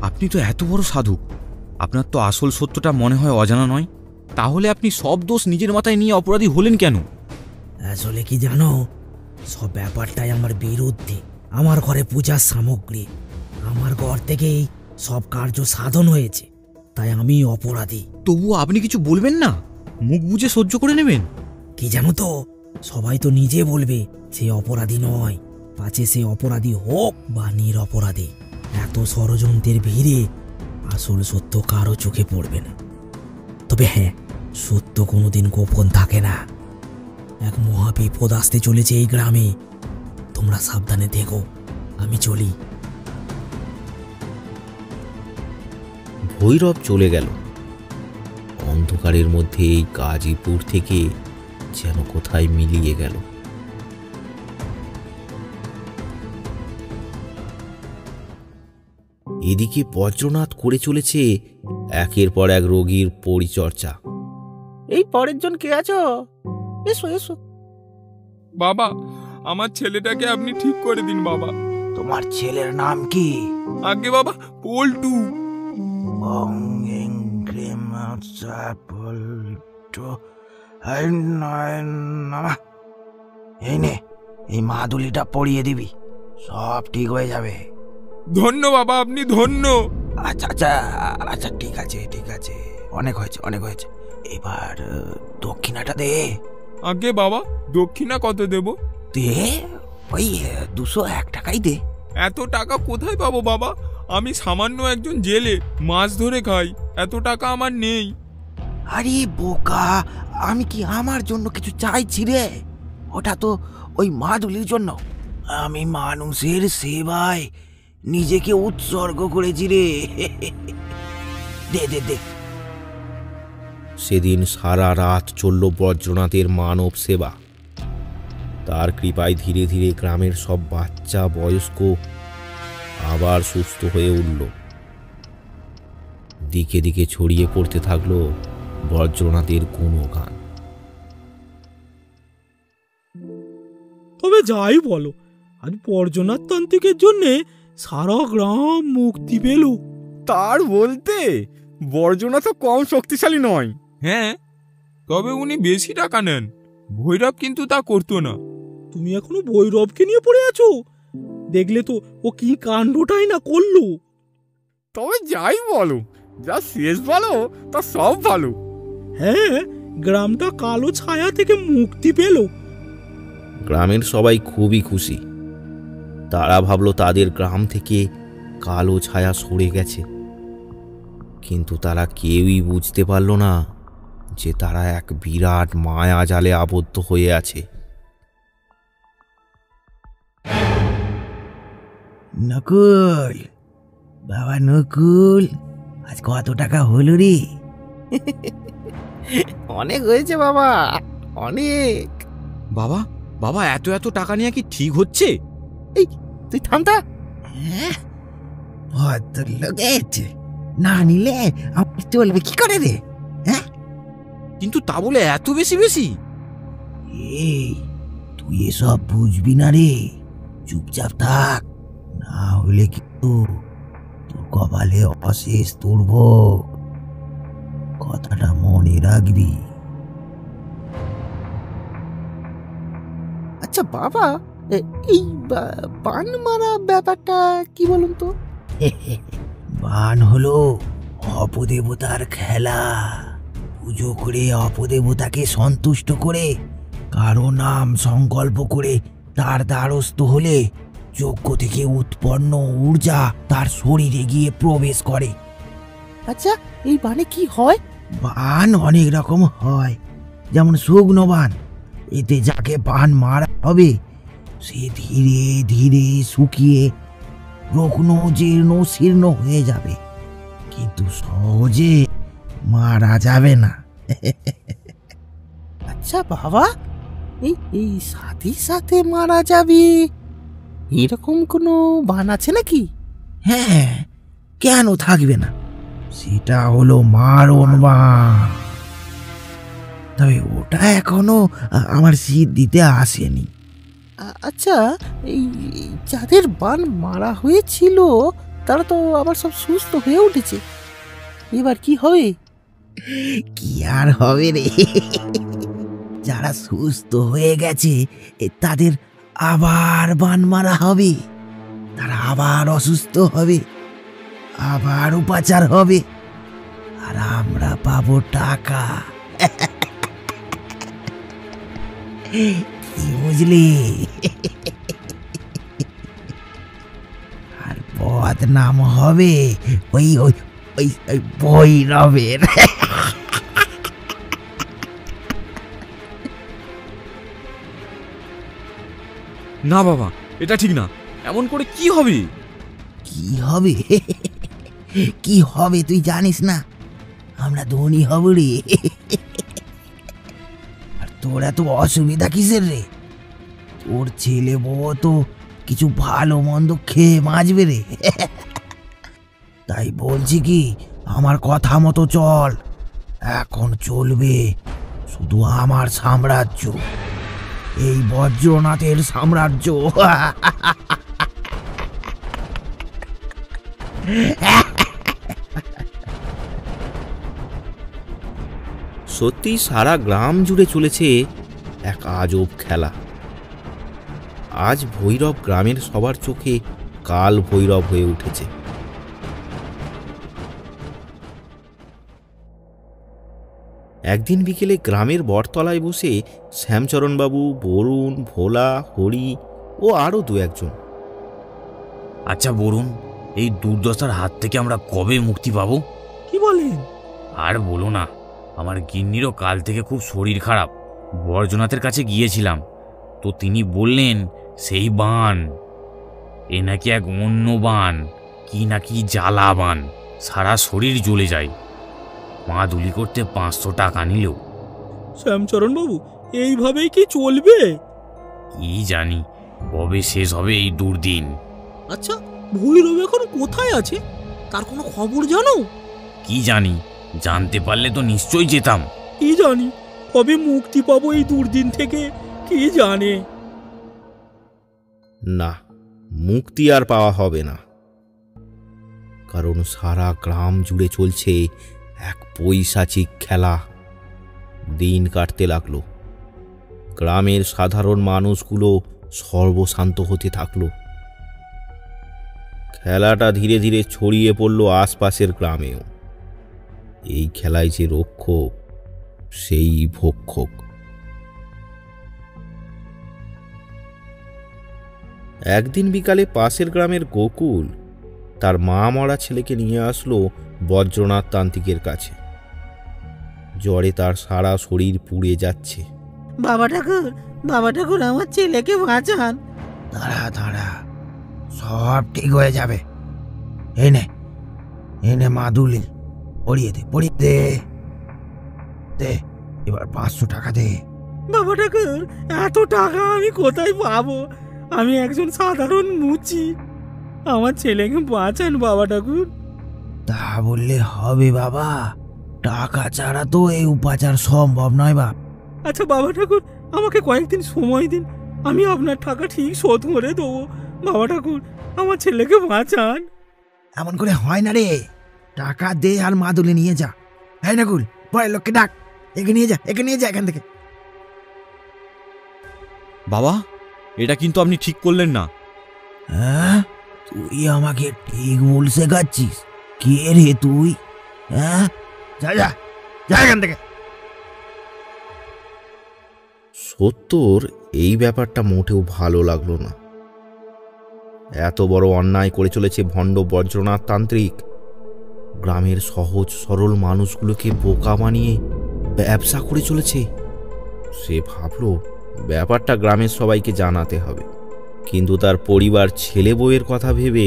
আপনি তো এত বড় সাধু, আপনার তো আসল সত্যটা মনে হয় অজানা নয়। তাহলে আপনি সব দোষ নিজের মাথায় নিয়ে অপরাধী হলেন কেন? আসলে কি জানো, সব ব্যাপারটাই আমার বিরুদ্ধে। আমার ঘরে পূজার সামগ্রী, আমার ঘর থেকেই সব কার্য সাধন হয়েছে, তাই আমি অপরাধী। তবুও আপনি কিছু বলবেন না, মুখ বুজে সহ্য করে নেবেন? কি জানো তো, সবাই তো নিজে বলবে সে অপরাধী নয়, পাছে সে অপরাধী হোক বা নিরপরাধী। এত ষড়যন্ত্রের ভিড়ে আসল সত্য কারো চোখে পড়বে না। তবে হ্যাঁ, সত্য কোনোদিন গোপন থাকে না। এক মহাবিপদ আসতে চলেছে এই গ্রামে, তোমরা সাবধানে থেকো। আমি চলি। ভৈরব চলে গেল। অন্ধকারের মধ্যে এই গাজীপুর থেকে যেন কোথায় মিলিয়ে গেল। এদিকে বজ্রনাথ করে চলেছে একের পর এক রোগীর পরিচর্যা। এই পরের জন কে আছো? এসো এসো। বাবা, আমার ছেলেটাকে আপনি ঠিক করে দিন বাবা। তোমার ছেলের নাম কি? আগে বাবা, পল্টু। এই নে, এই মাদুলিটা পরিয়ে দিবি, সব ঠিক হয়ে যাবে। ধন্য বাবা, আপনি ধন্য। আচ্ছা আচ্ছা আচ্ছা, ঠিক আছে ঠিক আছে, অনেক হয়েছে অনেক হয়েছে। এবার দক্ষিণাটা দে। আগে বাবা, দক্ষিণা কত দেব? দে ওই দুশো এক টাকাই দে। এত টাকা কোথায় পাবো বাবা? আমি সামান্য একজন জেলে, মাছ ধরে খাই, এত টাকা আমার নেই। আরে বোকা, আমি কি আমার জন্য কিছু চাইছি রে? ওটা তো ওই মাদুলির জন্য। আমি মানুষের সেবায় নিজেকে উৎসর্গ করেছি রে। দে দে দে। সেদিন সারা রাত চলল বজ্রনাথের মানব সেবা। তার কৃপায় ধীরে ধীরে গ্রামের সব বাচ্চা বয়স্ক আবার সুস্থ হয়ে উঠল। দিকে দিকে ছড়িয়ে পড়তে থাকল বজ্রনাথের কোনো গান। তবে যাই বলো, আজ বজ্রনাথ তান্ত্রিকের জন্যে সারা গ্রাম মুক্তি পেল। তার বলতে বজ্রনাথও কম শক্তিশালী নয়। হ্যাঁ, তবে উনি বেশি টাকা নেন। ভৈরব কিন্তু তা করতো না। তুমি এখনো ভৈরবকে নিয়ে পড়ে আছো? দেখলে তো ও কি কাণ্ডটাই না করলো। তবে যাই বলো, যা শেষ ভালো তা সব ভালো। হ্যাঁ, গ্রামটা কালো ছায়া থেকে মুক্তি পেল। গ্রামের সবাই খুবই খুশি। তারা ভাবলো তাদের গ্রাম থেকে কালো ছায়া সরে গেছে, কিন্তু তারা কেউই বুঝতে পারল না যে তারা এক বিরাট মায়া জালে আবদ্ধ হয়ে আছে। নকুল, বাবা নকুল, আজ কত টাকা হলো রে? অনেক হয়েছে বাবা, অনেক। বাবা বাবা, এত এত টাকা নিয়ে কি ঠিক হচ্ছে? এই তুই থামতা। হ্যাঁ, না নিলে আপনি চলবে কি করে রে? হ্যাঁ, কিন্তু তা বলে এত বেশি বেশি? এই তুই এসব বুঝবি না রে, চুপচাপ থাক, না হলে কিন্তু তোর কপালে অশেষ দুর্ভোগ। কথাটা মনে রাখবি। আচ্ছা বাবা, এই বান মারা ব্যাপারটা কি বলুন তো? বান হলো অপদেবতার খেলা। পুজো করে অপদেবতাকে সন্তুষ্ট করে কারো নাম সংকল্প করে তার দ্বারস্থ হলে যজ্ঞ থেকে উৎপন্ন ঊর্জা তার শরীরে গিয়ে প্রবেশ করে। আচ্ছা, এই বানে কি হয়? বান অনেক রকম হয়, যেমন শুকনো বান। এতে যাকে বান মারা হবে সে ধীরে ধীরে শুকিয়ে রগ্ন জীর্ণ শীর্ণ হয়ে যাবে, কিন্তু সহজে মারা যাবে না। আচ্ছা বাবা, এই সাথে সাথে মারা যাবে এরকম কোনো বান আছে নাকি? হ্যাঁ, কেন থাকবে না, সেটা হলো মারণ বান। তবে ওটা এখনো আমার সিদ্ধিতে আসেনি। আচ্ছা, এই যাদের বান মারা হয়েছিল তারা তো আবার সব সুস্থ হয়ে উঠেছে, এবার কি হবে? কি আর হবে রে, যারা সুস্থ হয়ে গেছে তাদের আবার বান মারা হবে, তারা আবার অসুস্থ হবে, আবার উপাচার হবে, আর আমরা পাবো টাকা। বুঝলি? আর পথ নাম হবে ওই ওই ওই ভৈরবের। না বাবা, এটা ঠিক না। এমন করে কি হবে? কি হবে কি হবে তুই জানিস না? আমরা ধনী হব রে। আর তোর এত অসুবিধা কিসের রে? তোর ছেলে বউ তো কিছু ভালো মন্দ খেয়ে বাঁচবে রে। তাই বলছি কি, আমার কথা মতো চল। এখন চলবে শুধু আমার সাম্রাজ্য, এই বজ্রনাথের সাম্রাজ্য। সত্যি সারা গ্রাম জুড়ে চলেছে এক আজব খেলা। আজ ভৈরব গ্রামের সবার চোখে কাল ভৈরব হয়ে উঠেছে। একদিন বিকেলে গ্রামের বটতলায় বসে শ্যামচরণবাবু, বরুণ, ভোলা, হরি ও আরও দু একজন। আচ্ছা বরুণ, এই দুর্দশার হাত থেকে আমরা কবে মুক্তি পাবো? কি বলেন? আর বলো না, আমার গিন্নিরও কাল থেকে খুব শরীর খারাপ। বজ্রনাথের কাছে গিয়েছিলাম তো তিনি বললেন সেই বান, এ নাকি এক অন্য বান, কি নাকি জ্বালা বান, সারা শরীর জ্বলে যায়। মা দুলি করতে পাঁচশো টাকা নিল। শ্যামচরণ বাবু, এইভাবেই কি চলবে? কি জানি কবে শেষ হবে এই দুর্দিন। আচ্ছা ভৈরব এখন কোথায় আছে, তার কোনো খবর জানো? কি জানি, জানতে পারলে তো নিশ্চয়ই যেতাম। কি জানি কবে মুক্তি পাবো এই দুর্দিন থেকে, কি জানে। না, মুক্তি আর পাওয়া হবে না, কারণ সারা গ্রাম জুড়ে চলছে এক পৈশাচিক খেলা। দিন কাটতে লাগলো, গ্রামের সাধারণ মানুষগুলো সর্বশান্ত হতে থাকলো। খেলাটা ধীরে ধীরে ছড়িয়ে পড়ল আশপাশের গ্রামেও। এই খেলায় যে রক্ষক সেই ভক্ষক। একদিন বিকালে পাশের গ্রামের গোকুল তার মা মরা ছেলেকে নিয়ে আসলো বজ্রনাথ তান্ত্রিকের কাছে। জ্বরে তার সারা শরীর পুড়ে যাচ্ছে। বাবা ঠাকুর, বাবা ঠাকুর, আমার ছেলেকে বাঁচান। দাঁড়া দাঁড়া, সব ঠিক হয়ে যাবে। এনে এনে মাদুলি পড়িয়ে দে, পড়িয়ে দে দে, এবার পাঁচশো টাকা দে। বাবা ঠাকুর, এত টাকা আমি কোথায় পাবো? আমি একজন সাধারণ মুচি, আমার ছেলেকে বাঁচান বাবা ঠাকুর। তা বললে হবে বাবা, টাকা ছাড়া তো এই উপাচার সম্ভব নয় বাপ। আচ্ছা বাবা ঠাকুর, আমাকে কয়েকদিন সময় দিন, আমি আপনার টাকা ঠিক শোধ করে দেবো। বাবা ঠাকুর, আমার ছেলেকে বাঁচান। এমন করে হয় না রে, টাকা দে আর মাদুলি নিয়ে যা। হ্যাঁ নাকুল, পরের লোককে ডাক, একে নিয়ে যা, একে নিয়ে যা এখান থেকে। বাবা, এটা কিন্তু আপনি ঠিক করলেন না। হ্যাঁ, তুই আমাকে ঠিক ভুল শেখাচ্ছিস? কে রে তুই? হ্যাঁ, যা যা যা এখান থেকে। সত্যর এই ব্যাপারটা মোটেও ভালো লাগলো না। এত বড় অন্যায় করে চলেছে ভণ্ড বজ্রনাথ তান্ত্রিক। গ্রামের সহজ সরল মানুষগুলোকে বোকা বানিয়ে ব্যবসা করে চলেছে। সে ভাবলো ব্যাপারটা গ্রামের সবাইকে জানাতে হবে, কিন্তু তার পরিবার ছেলে বউয়ের কথা ভেবে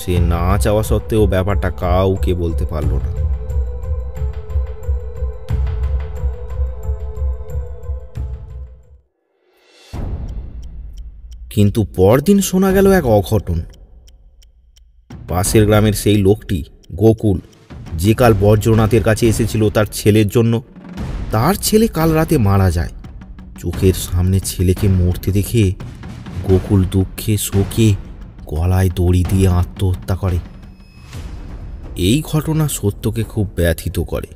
সে না চাওয়া সত্ত্বেও ব্যাপারটা কাউকে বলতে পারল না। কিন্তু পরদিন শোনা গেল এক অঘটন। পাশের গ্রামের সেই লোকটি গোকুল, যে কাল বজ্রনাথের কাছে এসেছিল তার ছেলের জন্য, তার ছেলে কাল রাতে মারা যায়। চোখের সামনে ছেলেকে মরতে দেখে গোকুল দুঃখে শোকে গলায় দড়ি দিয়ে আত্মহত্যা করে। এই ঘটনা সত্যকে খুব ব্যথিত করে।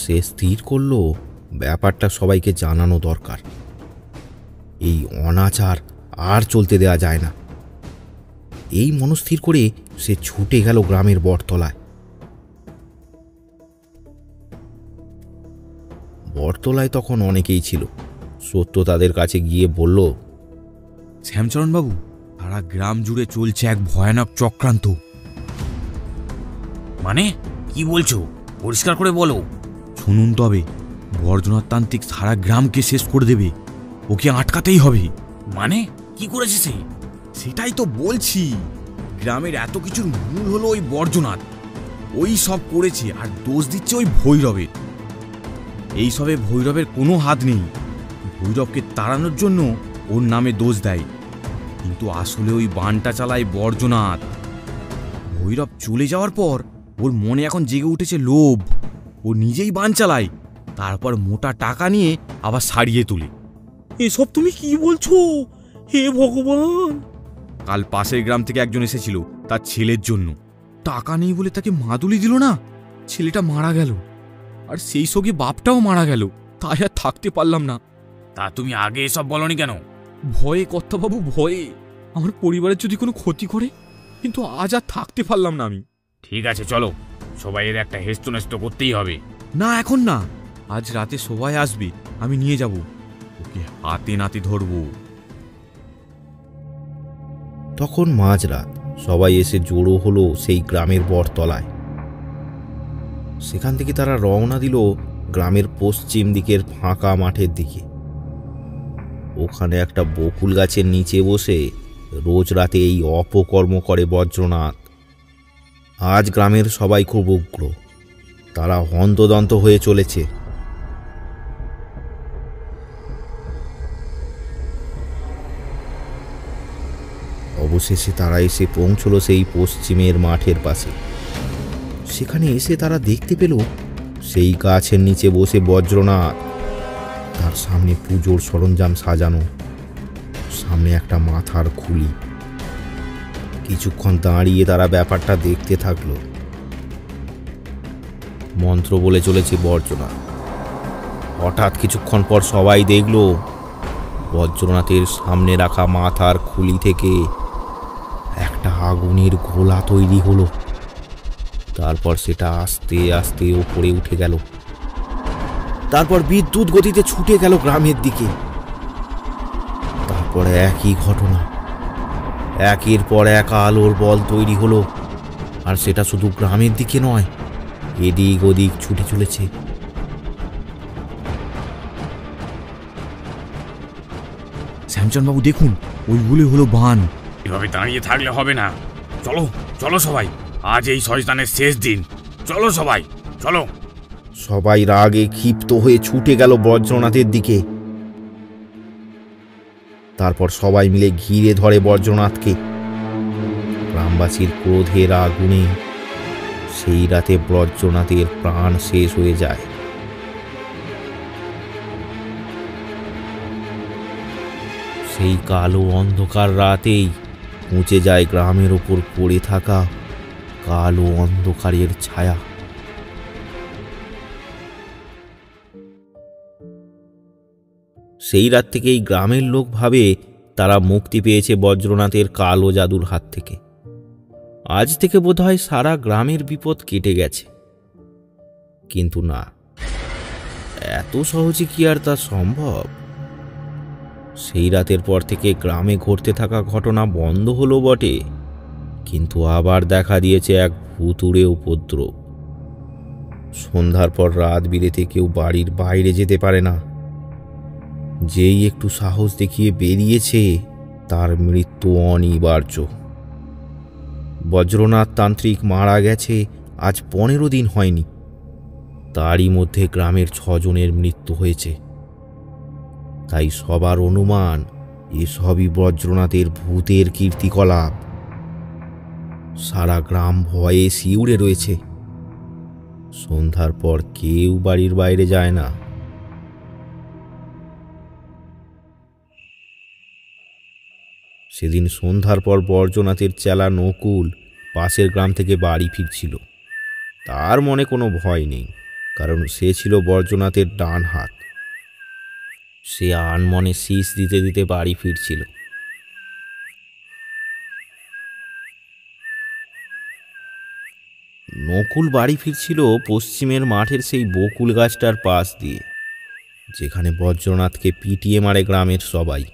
সে স্থির করল ব্যাপারটা সবাইকে জানানো দরকার, এই অনাচার আর চলতে দেওয়া যায় না। এই মনস্থির করে সে ছুটে গেল গ্রামের বটতলায়। বটতলায় তখন অনেকেই ছিল। সত্য তাদের কাছে গিয়ে বলল, শ্যামচরণ বাবু, সারা গ্রাম জুড়ে চলছে এক ভয়ানক চক্রান্ত। মানে কি বলছো, পরিষ্কার করে বলো। শুনুন তবে, বর্জনাথ তান্ত্রিক সারা গ্রামকে শেষ করে দেবে, ওকে আটকাতেই হবে। মানে কি করেছে সে? সেটাই তো বলছি, গ্রামের এত কিছুর মূল হলো ওই বর্জনাথ। ওই সব করেছে, আর দোষ দিচ্ছে ওই ভৈরবের। এই সবে ভৈরবের কোনো হাত নেই। ভৈরবকে তাড়ানোর জন্য ওর নামে দোষ দেয়, কিন্তু আসলে ওই বানটা চালায় বর্জনাথ। ভৈরব চলে যাওয়ার পর ওর মনে এখন জেগে উঠেছে লোভ। ও নিজেই বান চালায়, তারপর মোটা টাকা নিয়ে আবার সারিয়ে তোলে। এসব তুমি কি বলছো, হে ভগবান! কাল পাশের গ্রাম থেকে একজন এসেছিল তার ছেলের জন্য। টাকা নেই বলে তাকে মাদুলি দিল না, ছেলেটা মারা গেল, আর সেই সঙ্গে বাপটাও মারা গেল। তাই আর থাকতে পারলাম না। তা তুমি আগে এসব বলনি কেন? ভয়ে কর্তাবাবু, ভয়ে। আমার পরিবারের যদি কোনো ক্ষতি করে। কিন্তু আজ আর থাকতে পারলাম না আমি। ঠিক আছে, চলো, সবাই এর একটা হেস্তনেস্ত করতেই হবে। না, এখন না, আজ রাতে সবাই আসবে, আমি নিয়ে যাব, ওকে হাতে নাতে ধরব। তখন মাঝরাত সবাই এসে জড়ো হলো সেই গ্রামের বটতলায়। সেখান থেকে তারা রওনা দিল গ্রামের পশ্চিম দিকের ফাঁকা মাঠের দিকে। ওখানে একটা বকুল গাছের নিচে বসে রোজ রাতে এই অপকর্ম করে বজ্রনাথ। আজ গ্রামের সবাই খুব উগ্র, তারা হন্তদন্ত হয়ে চলেছে। অবশেষে তারা এসে পৌঁছল সেই পশ্চিমের মাঠের পাশে। সেখানে এসে তারা দেখতে পেল সেই গাছের নিচে বসে বজ্রনাথ, তার সামনে পুজোর সরঞ্জাম সাজানো, সামনে একটা মাথার খুলি। কিছুক্ষণ দাঁড়িয়ে তারা ব্যাপারটা দেখতে থাকল। মন্ত্র বলে চলেছে বজ্রনাথ। হঠাৎ কিছুক্ষণ পর সবাই দেখল বজ্রনাথের সামনে রাখা মাথার খুলি থেকে একটা আগুনের গোলা তৈরি হলো। তারপর সেটা আস্তে আস্তে ওপরে উঠে গেল, তারপর বিদ্যুৎ গতিতে ছুটে গেল গ্রামের দিকে। তারপর একই ঘটনা, একের পর এক আলোর বল তৈরি হলো, আর সেটা শুধু গ্রামের দিকে নয়, এদিক ওদিক ছুটে চলেছে। শ্যামচন্দ্রবাবু দেখুন, ওইগুলি হলো বান। এভাবে দাঁড়িয়ে থাকলে হবে না, চলো চলো সবাই, আজ এই শয়তানের শেষ দিন, চলো সবাই চলো। সবাই রাগে ক্ষিপ্ত হয়ে ছুটে গেল বজ্রনাথের দিকে। তারপর সবাই মিলে ঘিরে ধরে বজ্রনাথকে। গ্রামবাসীর ক্রোধের আগুনে সেই রাতে বজ্রনাথের প্রাণ শেষ হয়ে যায়। সেই কালো অন্ধকার রাতেই পৌঁছে যায় গ্রামের ওপর পড়ে থাকা কালো অন্ধকারের ছায়া। সেই রাত থেকেই গ্রামের লোক ভাবে তারা মুক্তি পেয়েছে বজ্রনাথের কালো জাদুর হাত থেকে। আজ থেকে বোধহয় সারা গ্রামের বিপদ কেটে গেছে, কিন্তু না, এত সহজে কি আর তা সম্ভব। সেই রাতের পর থেকে গ্রামে ঘটতে থাকা ঘটনা বন্ধ হলো বটে, কিন্তু আবার দেখা দিয়েছে এক ভুতুড়ে উপদ্রব। সন্ধ্যার পর রাত বিরেতে কেউ বাড়ির বাইরে যেতে পারে না, যেই একটু সাহস দেখিয়ে বেরিয়েছে তার মৃত্যু অনিবার্য। বজ্রনাথ তান্ত্রিক মারা গেছে আজ পনেরো দিন হয়নি, তারই মধ্যে গ্রামের ছজনের মৃত্যু হয়েছে। তাই সবার অনুমান এসবই বজ্রনাথের ভূতের কীর্তিকলাপ। সারা গ্রাম ভয়ে শিউরে রয়েছে। সন্ধ্যার পর কেউ বাড়ির বাইরে যায় না। সেদিন সন্ধ্যার পর বজ্রনাথের চেলা নকুল পাশের গ্রাম থেকে বাড়ি ফিরছিল। তার মনে কোনো ভয় নেই, কারণ সে ছিল বজ্রনাথের ডান হাত। সে আনমনে শীষ দিতে দিতে বাড়ি ফিরছিল। নকুল বাড়ি ফিরছিল পশ্চিমের মাঠের সেই বকুল গাছটার পাশ দিয়ে, যেখানে বজ্রনাথকে পিটিয়ে মারে গ্রামের সবাই।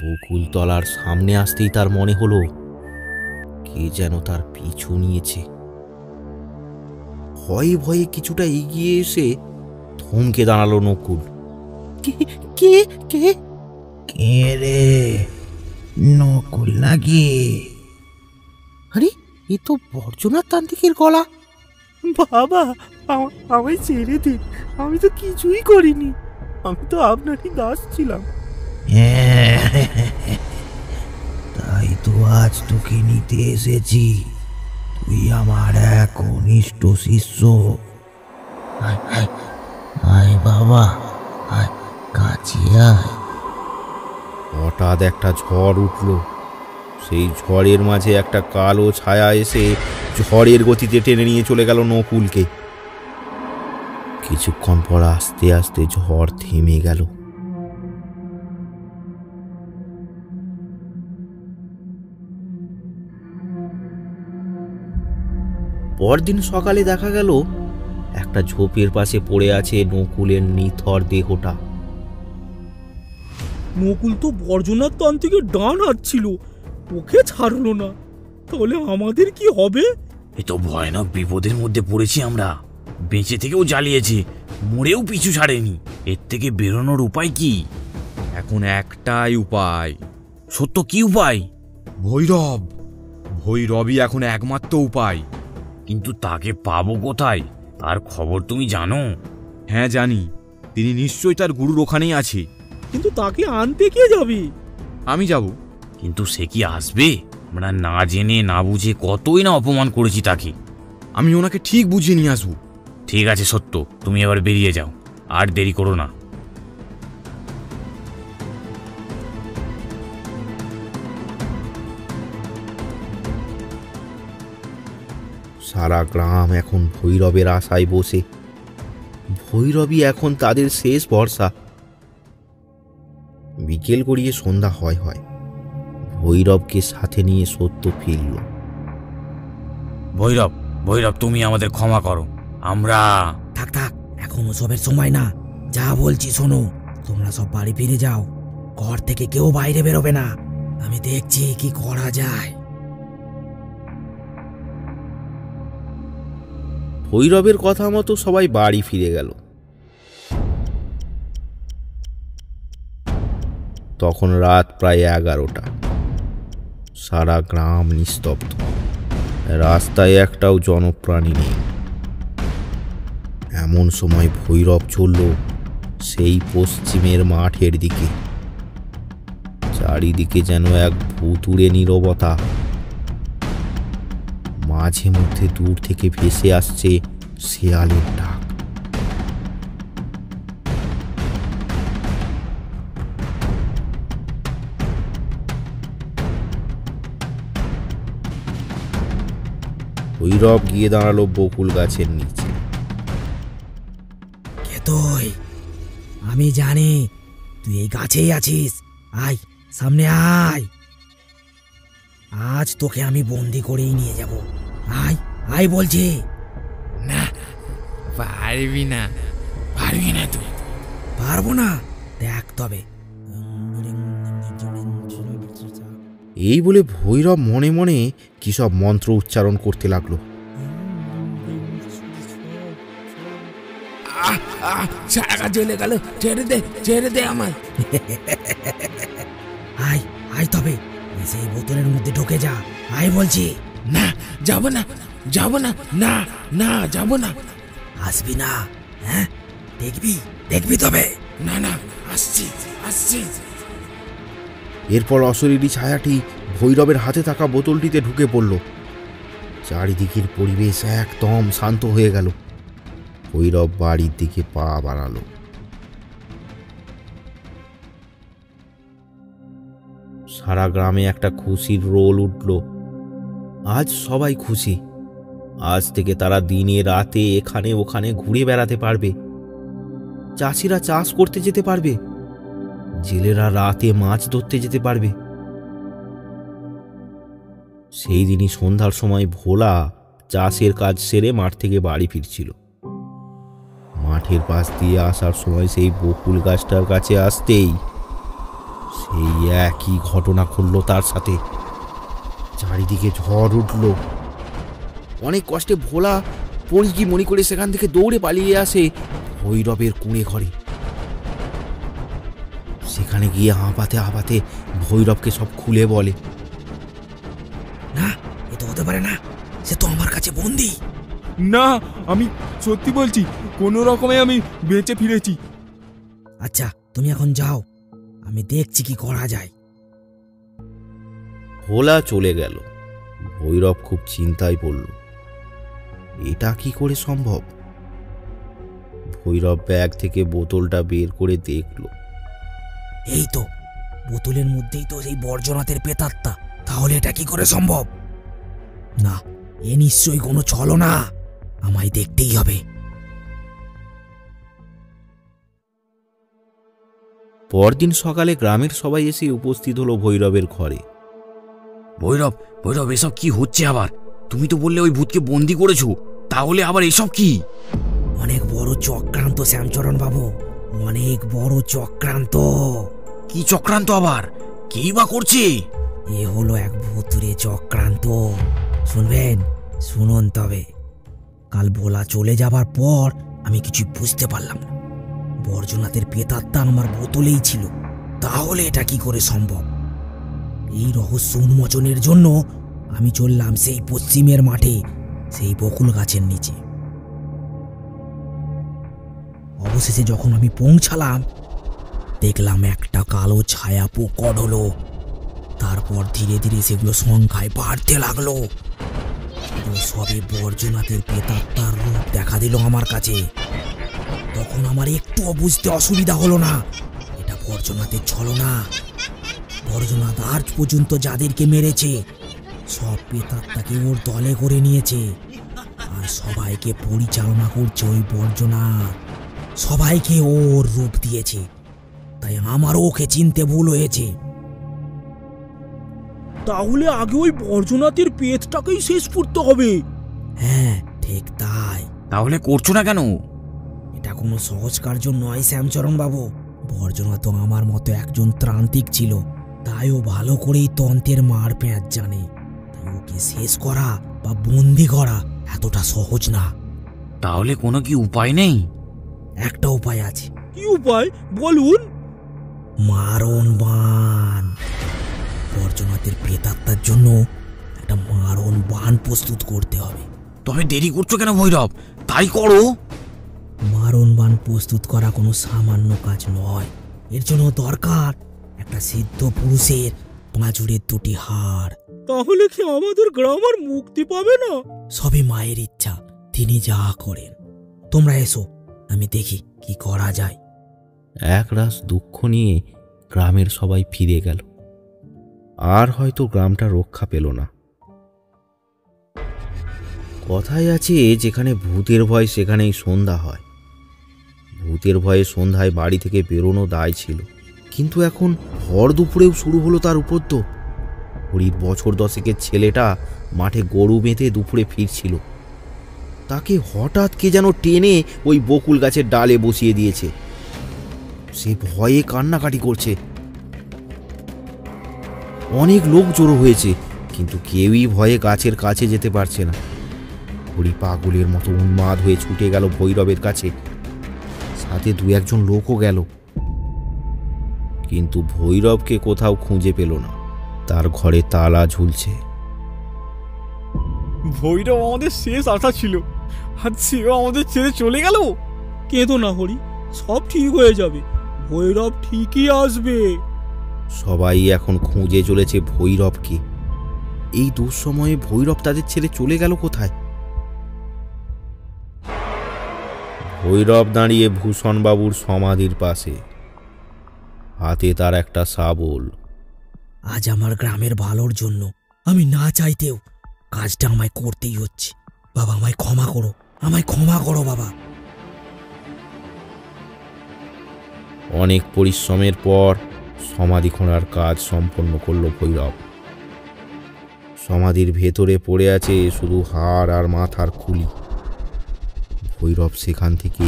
বকুল তলার সামনে আসতেই তার মনে হলো কে যেন তার পিছু নিয়েছে। ভয়ে ভয়ে কিছুটা এগিয়ে এসে থমকে দাঁড়ালো নকুল। কে কে কে রে? নকুল নাকি? আরে এ তো বজ্রনাথ তান্ত্রিকের গলা। বাবা আমায় ছেড়ে দিন, আমি তো কিছুই করিনি, আমি তো আপনারই দাস ছিলাম। তাই তো আজ তোকে নিতে এসেছি, তুই আমার এক কনিষ্ঠ শিষ্য। আয় বাবা, আয় কাছে আয়। হঠাৎ একটা ঝড় উঠল। সেই ঝড়ের মাঝে একটা কালো ছায়া এসে ঝড়ের গতিতে টেনে নিয়ে চলে গেল নকুলকে। কিছুক্ষণ পর আস্তে আস্তে ঝড় থেমে গেল। পরদিন সকালে দেখা গেল একটা ঝোপের পাশে পড়ে আছে নকুলের নিথর দেহটা। নকুল তো বজ্রনাথ তান্ত্রিকের ডান হাত ছিল, ওকে ছাড়লো না, তাহলে আমাদের কি হবে? এ তো ভয়ানক বিপদের মধ্যে পড়েছি আমরা। বেঁচে থেকেও জ্বালিয়েছে, মরেও পিছু ছাড়েনি। এর থেকে বেরোনোর উপায় কি? এখন একটাই উপায়। সত্য কি উপায়? ভৈরব। ভৈরবই এখন একমাত্র উপায়। কিন্তু তাকে পাবো কোথায়? তার খবর তুমি জানো? হ্যাঁ জানি, তিনি নিশ্চয়ই তার গুরুর ওখানেই আছে। কিন্তু তাকে আনতে কে যাবে? আমি যাব। কিন্তু সে কি আসবে? আমরা না জেনে না বুঝে কতই না অপমান করেছি তাকে। আমি ওনাকে ঠিক বুঝিয়ে নিয়ে আসবো। ঠিক আছে সত্য, তুমি এবার বেরিয়ে যাও, আর দেরি করো না। সারা গ্রাম এখন ভৈরবের আশায় বসে। ভৈরবই এখন তাদের শেষ ভরসা। বিকেল গড়িয়ে সন্ধ্যা হয় হয় ভৈরবকে সাথে নিয়ে সত্য ফিরল। ভৈরব, ভৈরব তুমি আমাদের ক্ষমা করো। আমরা থাক থাক, এখন ওসবের সময় না। যা বলছি শোনো, তোমরা সব বাড়ি ফিরে যাও। ঘর থেকে কেউ বাইরে বেরোবে না, আমি দেখছি কি করা যায়। ভৈরবের কথা মতো সবাই বাড়ি ফিরে গেল। তখন রাত প্রায় এগারোটা। সারা গ্রাম নিস্তব্ধ, রাস্তায় একটাও জনপ্রাণী নেই। এমন সময় ভৈরব চলল সেই পশ্চিমের মাঠের দিকে। চারিদিকে যেন এক ভুতুড়ে নীরবতা। মাঝে মধ্যে দূর থেকে ভেসে আসছে শেয়ালের ডাক। ভৈরব গিয়ে দাঁড়ালো বকুল গাছের নিচে। কে তুই? আমি জানি তুই এই গাছেই আছিস, আয় সামনে আয়। আজ তোকে আমি বন্দি করেই নিয়ে যাব, আয় আয় বলছি। না পারবি না, পারবি না তুই। পারবো না, দেখ তবে। এই বলে ভৈরব মনে মনে কি সব মন্ত্র উচ্চারণ করতে লাগলো। চলে গেল, ছেড়ে দে, ছেড়ে দে আমায়। আয় আয় তবে, সেই বোতলের মধ্যে ঢুকে যা, আয় বলছি। না যাব না, যাব না, না না যাব না। আসবি না? হ্যাঁ দেখবি, দেখবি তবে। না না আসছি, আসছি। এরপর অশরীরী ছায়াটি ভৈরবের হাতে থাকা বোতলটিতে ঢুকে পড়ল। চারিদিকের পরিবেশ একদম শান্ত হয়ে গেল। ভৈরব বাড়ির দিকে পা বাড়ালো। সারা গ্রামে একটা খুশির রোল উঠল। আজ সবাই খুশি। আজ থেকে তারা দিনে রাতে এখানে ওখানে ঘুরে বেড়াতে পারবে। চাষিরা চাষ করতে যেতে পারবে, জেলেরা রাতে মাছ ধরতে যেতে পারবে। সেই দিনই সন্ধ্যার সময় ভোলা চাষের কাজ সেরে মাঠ থেকে বাড়ি ফিরছিল। মাঠের পাশ দিয়ে আসার সময় সেই বকুল গাছটার কাছে আসতেই সেই একই ঘটনা ঘটল তার সাথে। চারিদিকে ঝড় উঠল। অনেক কষ্টে ভোলা পলকি মনি করে সেখান থেকে দৌড়ে পালিয়ে আসে ভৈরবের কুঁড়ে ঘরে। সেখানে গিয়ে হাঁপাতে হাঁপাতে ভৈরবকে সব খুলে বলে, না এ তো হতে পারে না, সে তো আমার কাছে বন্দি। না আমি সত্যি বলছি, কোনো রকমে আমি বেঁচে ফিরেছি। আচ্ছা তুমি এখন যাও, আমি দেখছি কি করা যায়। ভোলা চলে গেল। ভৈরব খুব চিন্তায় পড়ল, এটা কি করে সম্ভব? ভৈরব ব্যাগ থেকে বোতলটা বের করে দেখল। এই তো বোতলের মধ্যেই তো সেই বর্জনাথের প্রেতাত্মা। তাহলে এটা কি করে সম্ভব? না, এ নিশ্চয়ই কোনো ছলনা, আমায় দেখতেই হবে। পরদিন সকালে গ্রামের সবাই এসে উপস্থিত হলো ভৈরবের ঘরে। ভৈরব, ভৈরব এসব কি হচ্ছে আবার? তুমি তো বললে ওই ভূতকে বন্দি করেছো, তাহলে আবার এসব কি? অনেক বড় চক্রান্ত শ্যামচরণ বাবু, অনেক বড় চক্রান্ত। কি চক্রান্ত আবার? কি বা করছে? এ হলো এক ভূতুরে চক্রান্ত। শুনবেন? শুনুন তবে। কাল ভোলা চলে যাবার পর আমি কিছু বুঝতে পারলাম না। বর্জনাথের প্রেতাত্মা আমার বোতলেই ছিল, তাহলে এটা কি করে সম্ভব? এই রহস্য উন্মোচনের জন্য আমি চললাম সেই পশ্চিমের মাঠে, সেই বকুল গাছের নিচে। অবশেষে যখন আমি পৌঁছালাম, দেখলাম একটা কালো ছায়া প্রকট হলো। তারপর ধীরে ধীরে সেগুলো সংখ্যায় বাড়তে লাগলো। সবে বর্জনাথের প্রেতাত্মার রূপ দেখা দিল আমার কাছে। তখন আমার একটুও বুঝতে অসুবিধা হলো না, এটা বর্জনাথের ছলনা। বর্জনাথ আজ পর্যন্ত যাদেরকে মেরেছে সব প্রেতাত্মাকে ওর দলে করে নিয়েছে, আর সবাইকে পরিচালনা করছে ওই বর্জনাথ, সবাইকে ওর রূপ দিয়েছে। তাই আমারও ওকে চিনতে ভুল হয়েছে। তাহলে আগে ওই বর্জনাথের পেটটাকেই শেষ করতে হবে। হ্যাঁ, ঠিক তাই। তাহলে করছো না কেন? এটা কোনো সহজ কার্য নয় শ্যামচরণ বাবু। বর্জনাথ তো আমার মতো একজন ত্রান্তিক ছিল, তাই ও ভালো করেই তন্ত্রের মার প্যাঁচ জানে। তাই ওকে শেষ করা বা বন্দি করা এতটা সহজ না। তাহলে কোনো কি উপায় নেই? একটা উপায় আছে। কি উপায় বলুন। মারণ বান। বর্জনাথের প্রেতাত্মার জন্য একটা মারণ বান প্রস্তুত করতে হবে। তবে দেরি করছো কেন ভৈরব? তাই করো। মারণ বান প্রস্তুত করা কোনো সামান্য কাজ নয়। এর জন্য দরকার একটা সিদ্ধ পুরুষের পাঁজরের দুটি হাড়। তাহলে কি আমাদের গ্রামের মুক্তি পাবে না? সবই মায়ের ইচ্ছা, তিনি যা করেন। তোমরা এসো, আমি দেখি কি করা যায়। একরাশ দুঃখ নিয়ে গ্রামের সবাই ফিরে গেল। আর হয়তো গ্রামটা রক্ষা পেল না। কথায় আছে, যেখানে ভূতের ভয় সেখানেই সন্ধ্যা হয়। ভূতের ভয়ে সন্ধ্যায় বাড়ি থেকে বেরোনো দায় ছিল, কিন্তু এখন ভর দুপুরেও শুরু হলো তার উপদ্রব। হরির বছর দশেকের ছেলেটা মাঠে গরু বেঁধে দুপুরে ফিরছিল। তাকে হঠাৎ কে যেন টেনে ওই বকুল গাছের ডালে বসিয়ে দিয়েছে। সে ভয়ে কান্নাকাটি করছে। অনেক লোক জড়ো হয়েছে, কিন্তু কেউই ভয়ে গাছের কাছে যেতে পারছে না। হরি পাগলের মতো উন্মাদ হয়ে ছুটে গেল ভৈরবের কাছে, সাথে দু একজন লোকও গেল, কিন্তু ভৈরবকে কোথাও খুঁজে পেল না। তার ঘরে তালা ঝুলছে। ভৈরব আমাদের শেষ আশা ছিল, আর সেও আমাদের ছেড়ে চলে গেল। কেঁদো না হরি, সব ঠিক হয়ে যাবে। ভৈরব ঠিকই আসবে। সবাই এখন খুঁজে চলেছে ভৈরবকে। এই দুঃসময়ে ভৈরব তাদের ছেড়ে চলে গেল কোথায়? ভৈরব দাঁড়িয়ে ভূষণবাবুর সমাধির পাশে, হাতে তার একটা শাবল। আজ আমার গ্রামের ভালোর জন্য আমি না চাইতেও কাজটা আমায় করতেই হচ্ছে। বাবা, আমায় ক্ষমা করো, আমায় ক্ষমা করো বাবা। অনেক পরিশ্রমের পর সমাধি খোঁড়ার কাজ সম্পন্ন করল ভৈরব। সমাধির ভেতরে পড়ে আছে শুধু হাড় আর মাথার খুলি। ভৈরব সেখান থেকে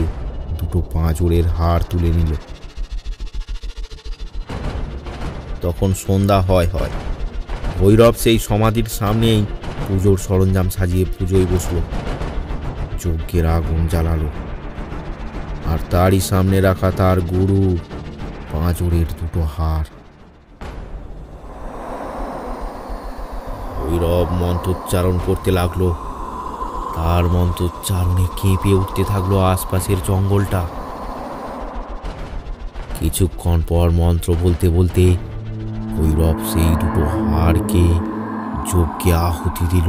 দুটো পাঁজরের হাড় তুলে নিল। তখন সন্ধ্যা হয় হয়। ভৈরব সেই সমাধির সামনেই পুজোর সরঞ্জাম সাজিয়ে পুজোয় বসল। যজ্ঞের আগুন জ্বালালো, আর তারই সামনে রাখা তার গুরু পাঁজরের দুটো হাড়। ভৈরব মন্ত্রোচ্চারণ করতে লাগলো। তার মন্ত্রোচ্চারণে কেঁপে উঠতে থাকলো আশপাশের জঙ্গলটা। কিছুক্ষণ পর মন্ত্র বলতে বলতে ভৈরব সেই দুটো হাড়কে যজ্ঞে আহুতি দিল।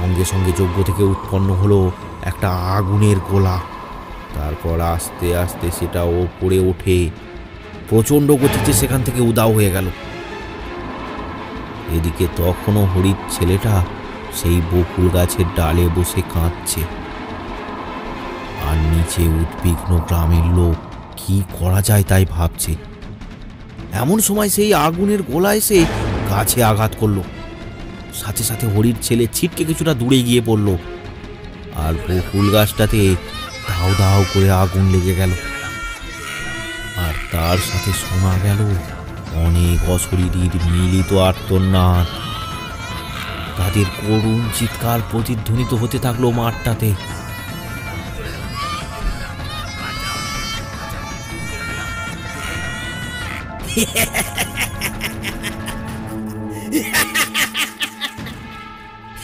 সঙ্গে সঙ্গে যজ্ঞ থেকে উৎপন্ন হলো একটা আগুনের গোলা। তারপর আস্তে আস্তে সেটা ওপরে ওঠে, প্রচণ্ড গতিতে সেখান থেকে উধাও হয়ে গেল। এদিকে তখনও হরির ছেলেটা সেই বকুল গাছের ডালে বসে কাঁদছে, আর নিচে উদ্বিগ্ন গ্রামের লোক কি করা যায় তাই ভাবছে। এমন সময় সেই আগুনের গোলা এসে গাছে আঘাত করলো। সাথে সাথে হরির ছেলে ছিটকে কিছুটা দূরে গিয়ে পড়ল, আর বকুল গাছটাতে ধাও ধাও করে আগুন লেগে গেল। আর তার সাথে শোনা গেল অনেক অশরীরীর মিলিত আর্তনাদ। তাদের করুণ চিৎকার প্রতিধ্বনিত হতে থাকলো মাঠটাতে।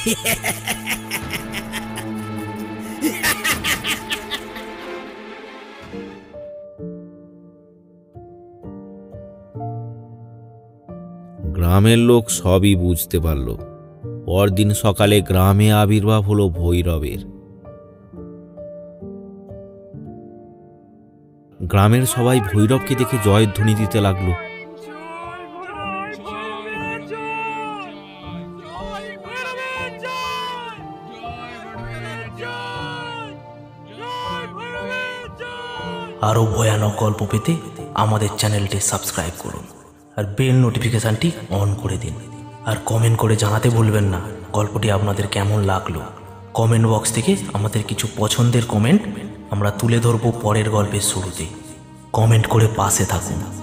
গ্রামের লোক সবই বুঝতে পারল। পরদিন সকালে গ্রামে আবির্ভাব হলো ভৈরবের। গ্রামের সবাই ভৈরবকে দেখে জয়ধ্বনি দিতে লাগলো। আরও ভয়ানক গল্প পেতে আমাদের চ্যানেলটি সাবস্ক্রাইব করুন আর বেল নোটিফিকেশানটি অন করে দিন। আর কমেন্ট করে জানাতে ভুলবেন না গল্পটি আপনাদের কেমন লাগলো। কমেন্ট বক্স থেকে আমাদের কিছু পছন্দের কমেন্ট আমরা তুলে ধরব পরের গল্পের শুরুতে। কমেন্ট করে পাশে থাকুন।